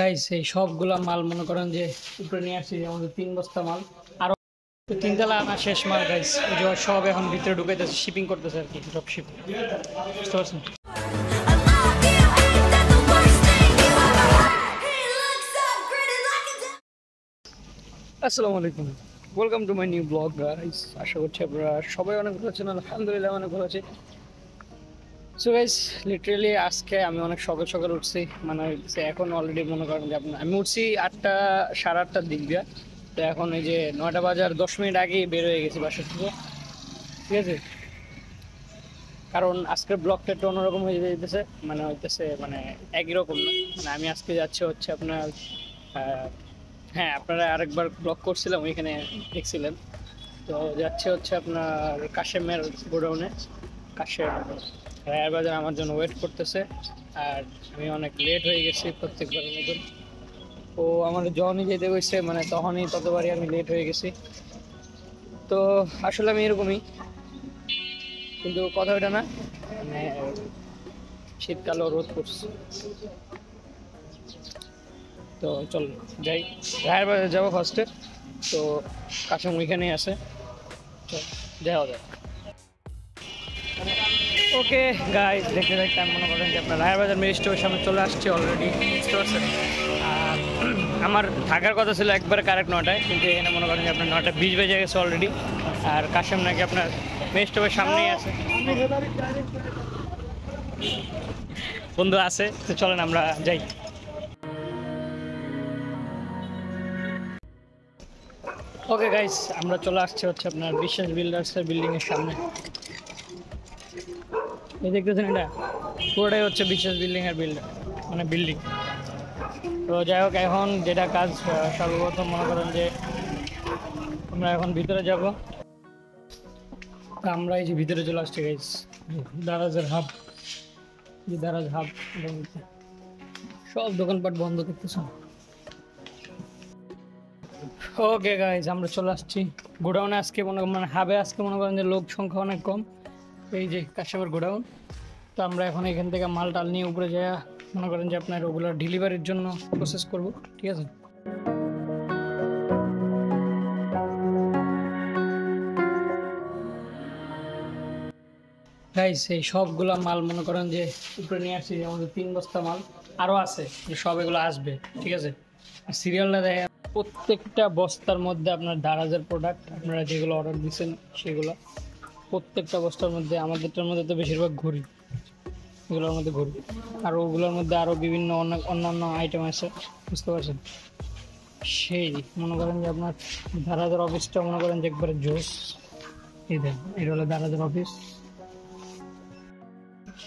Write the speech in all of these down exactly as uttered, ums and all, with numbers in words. Guys এই সবগুলা মাল মনে করেন যে উপরে নিয়ে আসছে আমাদের তিন বস্তা মাল আর তিন তলা আনা শেষ মাল গাইস যে সব এখন ভিতরে ঢুকে যাচ্ছে শিপিং করতেছে আর কি ড্রপ শিপ বুঝতে পারছেন আসসালামু আলাইকুম welcome to my new blog guys আশা করছি আপনারা সবাই অনেক ভালো আছেন আলহামদুলিল্লাহ অনেক ভালো আছি So guys, literally আজকে আমি অনেক সকাল সকাল উঠছি মানে এখন অলরেডি মনে করেন যে আমি উঠছি আটটা সাড়ে আটটার দিক দিয়ে তো এখন এই যে নয়টা বাজার দশ মিনিট আগেই বের হয়ে গেছি বাসা থেকে ঠিক আছে কারণ আজকের ব্লগটা একটু অন্যরকম হয়ে যেতেছে মানে হইতেছে মানে একই রকম না মানে আমি আজকে যাচ্ছি হচ্ছে আপনার হ্যাঁ আপনারা আরেকবার ব্লগ করছিলাম ওইখানে দেখছিলেন তো যাচ্ছে হচ্ছে আপনার কাশেমের গোডাউনে কাশেম রায়ের বাজার আমার জন্য ওয়েট করতেছে আর আমি অনেক লেট হয়ে গেছি প্রত্যেকবারের মতন তো আমার যখনই যেতে হয়েছে মানে তখনই ততবারই আমি লেট হয়ে গেছি তো আসলে আমি এরকমই কিন্তু কথা ওটা না মানে শীতকালও রোদ পড়ছে তো চল যাই রায়ের বাজার যাবো ফার্স্টে তো কাশেম ওইখানেই আছে চল যাওয়া যায় ওকে গাইজ দেখতে দেখতে আমি মনে করেন যে আপনার রায়ের বাজার মেন স্টোরের সামনে চলে আসছি অলরেডি স্টোরসে আর আমার থাকার কথা ছিল একবার কারেক্ট নটায় কিন্তু এখানে মনে করেন যে আপনার নটা বিশ বেজে গেছে অলরেডি আর কাশেম নাকি আপনার মেন স্টোরের সামনেই আছে বন্ধু আছে তো চলেন আমরা যাই ওকে গাইজ আমরা চলে আসছি হচ্ছে আপনার বিশ্বাস বিল্ডার্সের বিল্ডিংয়ের সামনে এই দেখতেছেন এটা পুরোটাই হচ্ছে বিশ্বাস বিল্ডিং আর বিল্ড মানে বিল্ডিং তো যাই হোক এখন যেটা কাজ সর্বপ্রথম মনে করেন যে আমরা এখন ভিতরে যাব আমরা এই যে ভিতরে চলে আসছি গাইজ দারাজের হাব যে দারাজ হাব সব দোকানপাট বন্ধ দেখতেছেন ওকে গাইজ আমরা চলে আসছি গোডাউনে আজকে মনে মানে হাবে আজকে মনে করেন যে লোক সংখ্যা অনেক কম এই যে কাস্টমার গোডাউন তো আমরা এখন এখান থেকে মাল টাল নিয়ে উপরে যাওয়া মনে করেন যে আপনার ওগুলো ডেলিভারির জন্য প্রসেস করব ঠিক আছে গাইস এই সবগুলা মাল মনে করেন যে উপরে নিয়ে আসছি আমাদের তিন বস্তা মাল আরও আছে যে সব এগুলো আসবে ঠিক আছে আর সিরিয়ালটা দেখা প্রত্যেকটা বস্তার মধ্যে আপনার দারাজের প্রোডাক্ট আপনারা যেগুলো অর্ডার দিচ্ছেন সেগুলো প্রত্যেকটা বস্তার মধ্যে আমাদেরটার মধ্যে তো বেশিরভাগ ঘুরি এগুলোর মধ্যে ঘুরি আর ওগুলোর মধ্যে আরও বিভিন্ন অনেক অন্যান্য আইটেম আছে বুঝতে পারছেন সেই মনে করেন যে আপনার দারাজের অফিসটা মনে করেন যে একবারে জোস এই দেন এটা হলো দারাজের অফিস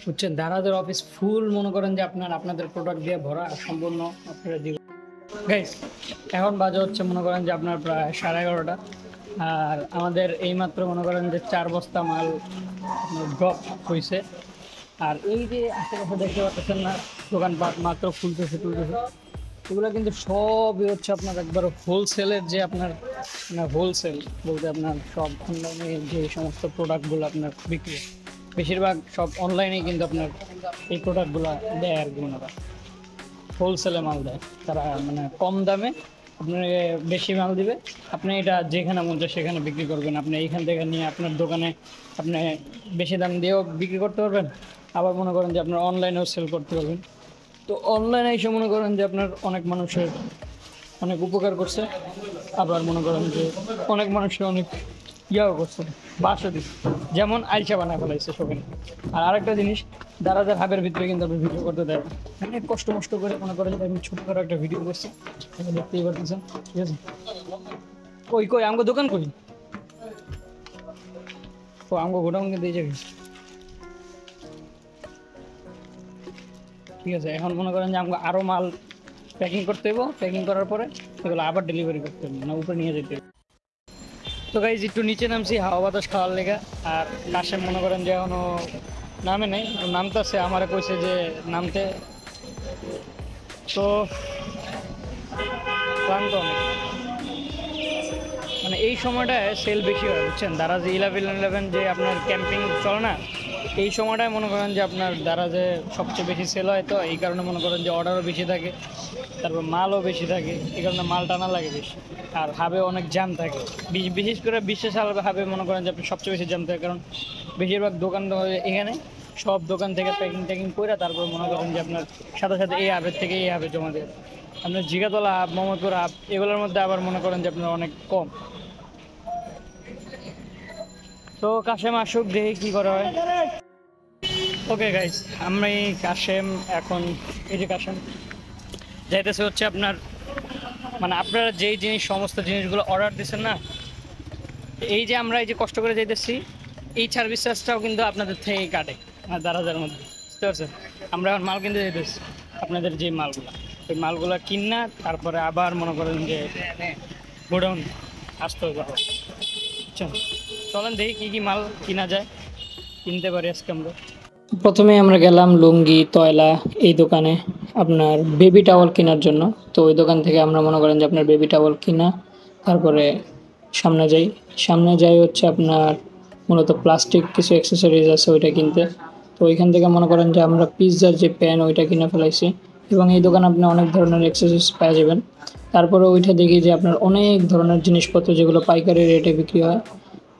বুঝছেন দারাজের অফিস ফুল মনে করেন যে আপনার আপনাদের প্রোডাক্ট দিয়ে ভরা সম্পূর্ণ আপনারা দিয়ে গাইস এখন বাজে হচ্ছে মনে করেন যে আপনার প্রায় সাড়ে এগারোটা আর আমাদের এইমাত্র মনে করেন যে চার বস্তা মাল ড্রপ হয়েছে আর এই যে আশেপাশে দেখতে পাচ্ছেন না দোকানপাট মাত্র খুলতেছে তুলতেছে এগুলো কিন্তু সবই হচ্ছে আপনার একবার হোলসেলের যে আপনার মানে হোলসেল বলতে আপনার সব অনলাইনে যে সমস্ত প্রোডাক্টগুলো আপনার বিক্রি বেশিরভাগ সব অনলাইনেই কিন্তু আপনার এই প্রোডাক্টগুলো দেয় আর কি ওনারা হোলসেলে মাল দেয় তারা মানে কম দামে আপনাকে বেশি মাল দিবে আপনি এটা যেখানে মন চায় সেখানে বিক্রি করবেন আপনি এইখান থেকে নিয়ে আপনার দোকানে আপনি বেশি দাম দিয়েও বিক্রি করতে পারবেন আবার মনে করেন যে আপনার অনলাইনেও সেল করতে পারবেন তো অনলাইনে এসে মনে করেন যে আপনার অনেক মানুষের অনেক উপকার করছে আবার মনে করেন যে অনেক মানুষের অনেক ইয়াও করছে বাসা দিচ্ছে যেমন আইসা বানায় ফেলাইছে সেখানে আর আরেকটা জিনিস দারাজের হাবের ভিতরে কিন্তু আপনি ভিডিও করতে দেয় অনেক কষ্ট মষ্ট করে মনে করেন যে আমি ছোটো করে একটা ভিডিও করছি দেখতেই পারতেছেন ঠিক আছে ওই কই আমগো দোকান কই ও আমগো গোডাউন কিন্তু এই যাবি ঠিক আছে এখন মনে করেন যে আমগো আরও মাল প্যাকিং করতে হইব প্যাকিং করার পরে সেগুলো আবার ডেলিভারি করতে হবে না উপরে নিয়ে যেতে হবে তো গাইজ একটু নিচে নামছি হাওয়া বাতাস খাওয়ার লেগে আর কাশেম মনে করেন যে এখনও নামে নেই নামতেছে আমার কইছে যে নামতে তো ক্লান্ত অনেক মানে এই সময়টায় সেল বেশি হয় বুঝছেন দারাজ ইলেভেন ইলেভেন যে আপনার ক্যাম্পিং চলে না এই সময়টায় মনে করেন যে আপনার দারাজে সবচেয়ে বেশি সেল হয়, তো এই কারণে মনে করেন যে অর্ডারও বেশি থাকে, তারপর মালও বেশি থাকে, এই কারণে মাল টানা লাগে বেশি। আর হাবে অনেক জ্যাম থাকে, বিশেষ করে বিশেষ হাবে মনে করেন যে আপনি সবচেয়ে বেশি জ্যাম থাকে, কারণ বেশিরভাগ দোকান এখানে সব দোকান থেকে প্যাকিং ট্যাকিং করে তারপর মনে করেন যে আপনার সাথে সাথে এই হাবের থেকে এই হাবে জমা দেয়। আপনার জিগাতলা হাব, মোহাম্মদপুর হাব, এগুলোর মধ্যে আবার মনে করেন যে আপনার অনেক কম। তো কাশেম আসুক, দেখি কী করা হয়। ওকে গাইজ, আমি কাশেম এখন এই যে কাশেম যাইতেছে হচ্ছে আপনার মানে আপনারা যেই জিনিস সমস্ত জিনিসগুলো অর্ডার দিচ্ছেন না, এই যে আমরা এই যে কষ্ট করে যাইতেছি, এই সার্ভিস চার্জটাও কিন্তু আপনাদের থেকেই কাটে দারাজের মধ্যে, বুঝতে পারছেন? আমরা এখন মাল কিনতে যাইতেছি, আপনাদের যে মালগুলো ওই মালগুলো কিনা তারপরে আবার মনে করেন যে গোডাউন আসতে হবে। চলেন দেখি কী কী মাল কিনা যায়, কিনতে পারি আজকে আমরা। প্রথমে আমরা গেলাম লুঙ্গি তয়লা এই দোকানে আপনার বেবি টাওয়াল কেনার জন্য। তো ওই দোকান থেকে আমরা মনে করেন যে আপনার বেবি টাওয়াল কিনা তারপরে সামনে যাই, সামনে যাই হচ্ছে আপনার মূলত প্লাস্টিক কিছু অ্যাক্সেসরিজ আছে ওইটা কিনতে। তো ওইখান থেকে মনে করেন যে আমরা পিৎজার যে প্যান ওইটা কিনে ফেলাইছি, এবং এই দোকানে আপনি অনেক ধরনের অ্যাক্সেসরিজ পেয়ে যাবেন। তারপরে ওইটা দেখি যে আপনার অনেক ধরনের জিনিসপত্র যেগুলো পাইকারি রেটে বিক্রি হয়।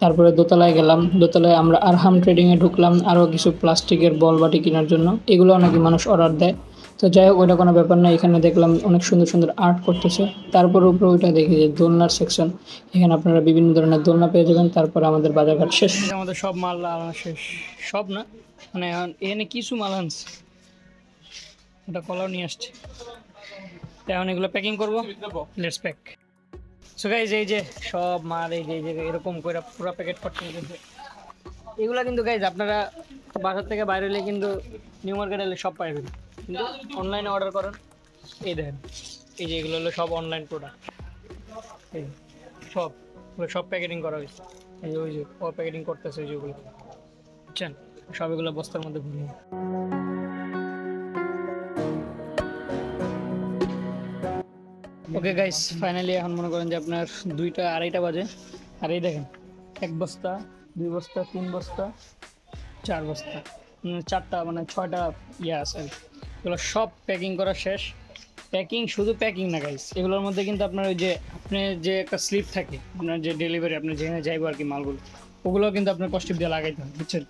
তারপরে দোতলায় গেলাম, দোতলায় আমরা আরহাম ট্রেডিংয়ে ঢুকলাম আরও কিছু প্লাস্টিকের বল বাটি কেনার জন্য, এগুলো নাকি মানুষ অর্ডার দেয়। তো যাই হোক ওইটা কোনো ব্যাপার না, এখানে দেখলাম অনেক সুন্দর সুন্দর আর্ট করতেছে। তারপর উপরে ওইটা দেখি যে দোলনার সেকশন, এখানে আপনারা বিভিন্ন ধরনের দোলনা পেয়ে যাবেন। তারপরে আমাদের বাজারঘাট শেষ, আমাদের সব মাল আনা শেষ, সব না মানে এখানে কিছু মাল আনছে, ওটা কলাও নিয়ে আসছে, তাই এগুলো প্যাকিং করবো। Let's pack. সো গাইজ এই যে সব মাল এই যে এরকম করে পুরো প্যাকেট করতে গেছে। এগুলো কিন্তু গাইজ আপনারা বাজার থেকে বাইরে হলে কিন্তু নিউ মার্কেট হলে সব পাইবেন, কিন্তু অনলাইনে অর্ডার করেন। এই দেখেন এই যে এগুলো হলো সব অনলাইন প্রোডাক্ট, এই সব সব প্যাকেটিং করা হয়েছে। এই যে ওই যে ও প্যাকেটিং করতেছে ওই যেগুলো, বুঝছেন? সব এগুলো বস্তার মধ্যে ভুলে ওকে গাইস, ফাইনালি এখন মনে করেন যে আপনার দুইটা আড়াইটা বাজে। আর এই দেখেন এক বস্তা, দুই বস্তা, তিন বস্তা, চার বস্তা, চারটা মানে ছয়টা ইয়ে আছে আর কি। এগুলো সব প্যাকিং করা শেষ। প্যাকিং শুধু প্যাকিং না গাইস, এগুলোর মধ্যে কিন্তু আপনার ওই যে আপনার যে একটা স্লিপ থাকে আপনার যে ডেলিভারি আপনি যেখানে যাইব আর কি মালগুলো, ওগুলো কিন্তু আপনার কস্টিপ দিয়ে লাগাইতে হয়, বুঝছেন?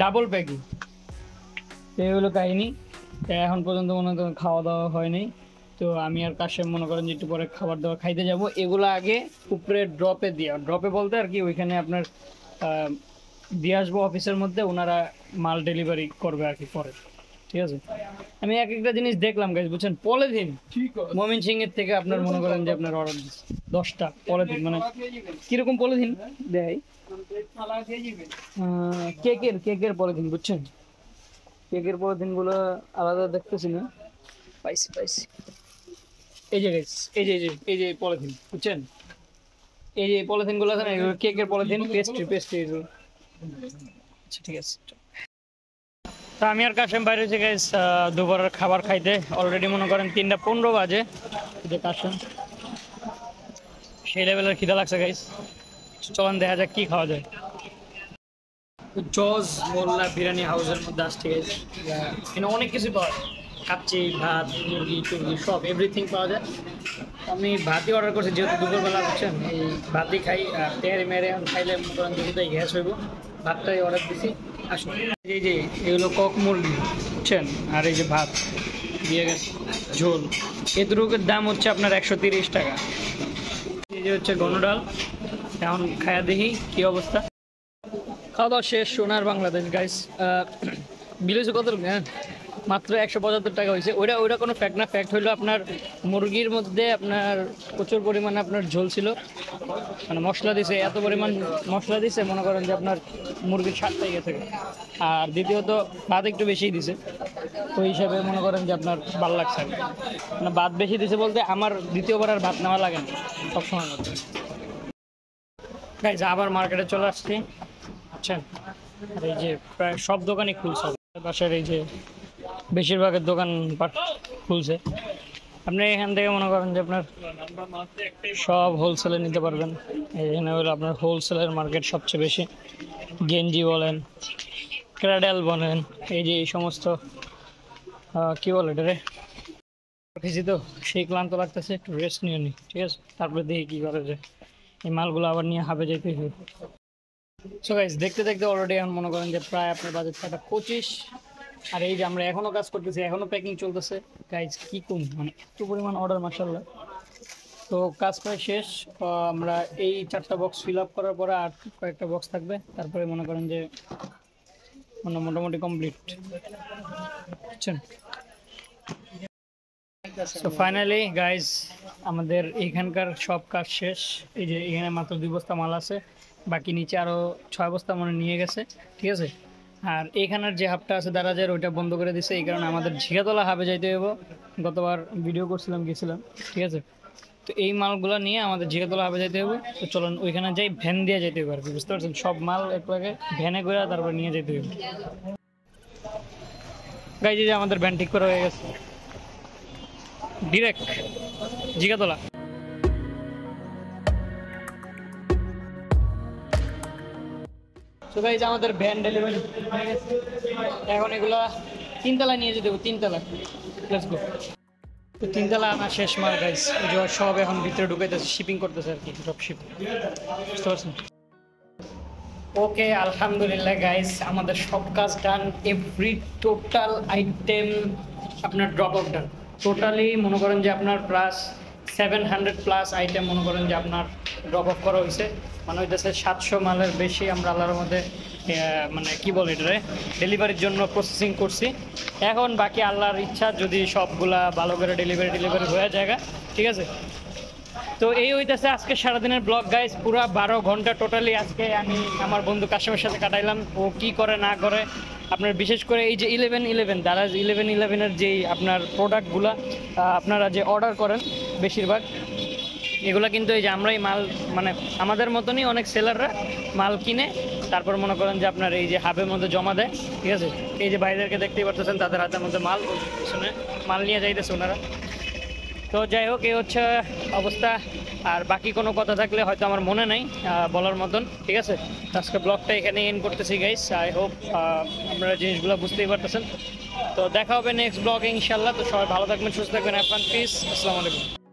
Double packing. এই হলো কাহিনি। এখন পর্যন্ত মনে করেন খাওয়া দাওয়া হয়নি, তো আমি আর কাশেম মনে করেন যে একটু পরে খাবার দাবার খাইতে যাব। এগুলো আগে উপরে ড্রপে দিয়ে, ড্রপে বলতে আর কি ওইখানে আপনার দিয়ে আসবো অফিসের মধ্যে, ওনারা মাল ডেলিভারি করবে আর কি পরে, ঠিক আছে? আমি এক একটা জিনিস দেখলাম গাইজ, বুঝছেন? পলিথিন মমিন সিং এর থেকে আপনার মনে করেন যে আপনার অর্ডার দশটা পলিথিন, মানে কিরকম পলিথিন দেয় কেকের, কেকের পলিথিন, বুঝছেন? কেকের পলিথিন গুলো আলাদা দেখতেছি না, পাইছি পাইছি। এই যে গাইস এই যে এই যে পলিথিন, বুঝছেন? এই যে পলিথিনগুলো আছে না, কেকের পলিথিন, পেস্ট্রি পেস্ট্রি এগুলো। আচ্ছা ঠিক আছে, তো আমি আর কাশেম বাইরে হয়েছি গাইস দুপুরের খাবার খাইতে। অলরেডি মনে করেন তিনটা পনেরো বাজে। যে কাশেম সেই লেভেলের খিদা লাগছে গাইস, চলেন দেখা যাক কী খাওয়া যায়। জজ মোল্লা বিরিয়ানি হাউসের মধ্যে আসছে গাইস, এখানে অনেক কিছু পাওয়া যায়, কাচ্চি, ভাত, মুরগি টুরগি সব এভরিথিং পাওয়া যায়। আমি ভাতই অর্ডার করছি, যেহেতু দুপুরবেলা হচ্ছেন এই ভাতই খাই, আর তেহারি মেহারি এখন খাইলে দুটোই গ্যাস হইব, ভাতটাই অর্ডার দিছি। আসুন এই যে এগুলো কক মুরগি, বুঝছেন? আর এই যে ভাত দিয়ে গেছে ঝোল, এদুরুকের দাম হচ্ছে আপনার একশো তিরিশ টাকা। এই যে হচ্ছে ঘন ডাল, এখন খায়া দেখি কী অবস্থা। খাওয়া দাওয়া শেষ, সোনার বাংলাদেশ গাইস। বিলেছে কত হ্যাঁ মাত্র একশো পঁচাত্তর টাকা হয়েছে। ওইটা ওইটা কোনো ফ্যাক্ট না, ফ্যাক্ট হইলো আপনার মুরগির মধ্যে আপনার প্রচুর পরিমাণে আপনার ঝোল ছিল, মানে মশলা দিছে, এত পরিমাণ মশলা দিছে মনে করেন যে আপনার মুরগির স্বাদটাই গেছে। আর দ্বিতীয়ত ভাত একটু বেশিই দিছে, ওই হিসাবে মনে করেন যে আপনার ভালো লাগছে, মানে ভাত বেশি দিছে বলতে আমার দ্বিতীয়বার আর ভাত নেওয়া লাগে না সবসময় মতো। গাইজ আবার মার্কেটে চলে আসছি, বুঝছেন? আর এই যে প্রায় সব দোকানই খুলছে, বাসার এই যে বেশিরভাগের দোকান খুলছে। আপনি এখান থেকে মনে করেন যে আপনার সব হোলসেলে নিতে পারবেন। এখানে হলো আপনার হোলসেলের মার্কেট সবচেয়ে বেশি, গেঞ্জি বলেন ক্র্যাডেল বানান এই যে এই সমস্ত কি বলে এটারে কিছু তো সেই ক্লান্ত লাগতেছে একটু রেস্ট নিয়ে নি ঠিক আছে তারপরে দেখি কি করা যায় এই মালগুলো আবার নিয়ে হাবে যাইতে হবে সো গাইস দেখতে দেখতে অলরেডি আমি মনে করেন যে প্রায় আপনার বাজেট টাকা পঁচিশ আর এই যে আমরা এখনো কাজ করতেছি এখনো প্যাকিং চলতেছে গাইস কি কম মানে এত পরিমাণ অর্ডার মাশাআল্লাহ তো কাজ প্রায় শেষ আমরা এই চারটা বক্স ফিল আপ করার পরে আর কয়েকটা বক্স থাকবে তারপরে মনে করেন যে মানে মোটামুটি কমপ্লিট বুঝছেন সো ফাইনালি গাইস আমাদের এইখানকার সব কাজ শেষ এই যে এখানে মাত্র দুই বস্তা মাল আছে বাকি নিচে আরো ছয় বস্তা মনে নিয়ে গেছে ঠিক আছে আর এইখানের যে হাবটা আছে দারাজের ওটা বন্ধ করে দিয়েছে এই কারণে আমাদের ঝিগাতলা হাবে যাইতে হবে গতবার ভিডিও করছিলাম গেছিলাম ঠিক আছে তো এই মালগুলো নিয়ে আমাদের ঝিগাতলা হাবে যাইতে হবে তো চলুন ওইখানে যাই ভ্যান দিয়ে যেতে হবে আর কি বুঝতে পারছেন সব মাল একবারে ভ্যানে করে তারপর নিয়ে যেতে হবে গাইজ এই যে আমাদের ভ্যান ঠিক করা হয়ে গেছে ডিরেক্ট ঝিগাতলা তো गाइस আমাদের ভ্যান ডেলিভারি এখন এগুলা তিনতলা নিয়ে যেতে হবে তিনতলা লেটস গো তো তিনতলা আমার শেষ মাল गाइस যে সব এখন ভিতরে ঢুকাইতেছে শিপিং করতেছে আর কি ড্রপ শিপ ওকে আলহামদুলিল্লাহ गाइस আমাদের সব কাজ ডান এভরি টোটাল আইটেম আপনার ড্রপ আউট ডান টোটালি মনে করেন যে আপনার প্লাস সাত শত প্লাস আইটেম মনে করেন যে আপনার ড্রপ অফ করা হয়েছে মানে হইতেছে সাতশো মালের বেশি আমরা আল্লাহর মধ্যে মানে কি বলে এটারে ডেলিভারির জন্য প্রসেসিং করছি এখন বাকি আল্লাহর ইচ্ছা যদি সবগুলা ভালো করে ডেলিভারি ডেলিভারি হয়ে যায় ঠিক আছে তো এই হইতেছে আজকে সারাদিনের ব্লগ গাইজ পুরো বারো ঘন্টা টোটালি আজকে আমি আমার বন্ধু কাশেমের সাথে কাটাইলাম ও কি করে না করে আপনার বিশেষ করে এই যে ইলেভেন ইলেভেন দারাজ ইলেভেন ইলেভেনের যেই আপনার প্রোডাক্টগুলো আপনারা যে অর্ডার করেন বেশিরভাগ এগুলো কিন্তু এই যে আমরাই মাল মানে আমাদের মতনই অনেক সেলাররা মাল কিনে তারপর মনে করেন যে আপনার এই যে হাবের মধ্যে জমা দেয় ঠিক আছে এই যে ভাইদেরকে দেখতেই পারতেছেন তাদের হাতের মধ্যে মাল পিছনে মাল নিয়ে যাইতেছে ওনারা তো যাই হোক এই হচ্ছে অবস্থা আর বাকি কোনো কথা থাকলে হয়তো আমার মনে নাই বলার মতন ঠিক আছে আজকে ব্লগটা এখানে এন্ড করতেছি গাইস আই হোপ আপনারা জিনিসগুলো বুঝতেই পারতেছেন তো দেখা হবে নেক্সট ব্লগে ইনশাআল্লাহ তো সবাই ভালো থাকবেন সুস্থ থাকবেন আপনার পিস আসসালামু আলাইকুম